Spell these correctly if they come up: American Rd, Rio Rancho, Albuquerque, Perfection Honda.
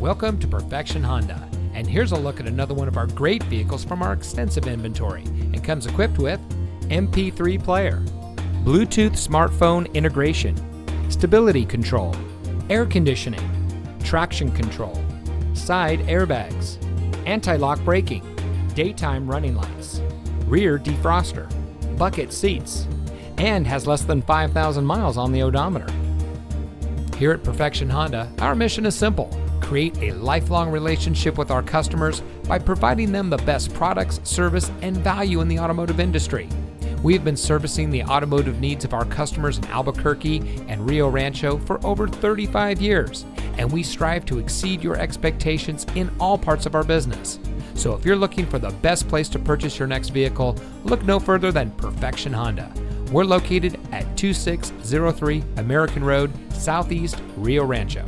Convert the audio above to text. Welcome to Perfection Honda, and here's a look at another one of our great vehicles from our extensive inventory, and comes equipped with MP3 player, Bluetooth smartphone integration, stability control, air conditioning, traction control, side airbags, anti-lock braking, daytime running lights, rear defroster, bucket seats, and has less than 5,000 miles on the odometer. Here at Perfection Honda, our mission is simple: create a lifelong relationship with our customers by providing them the best products, service, and value in the automotive industry. We've been servicing the automotive needs of our customers in Albuquerque and Rio Rancho for over 35 years, and we strive to exceed your expectations in all parts of our business. So if you're looking for the best place to purchase your next vehicle, look no further than Perfection Honda. We're located at 2603 American Road, Southeast Rio Rancho.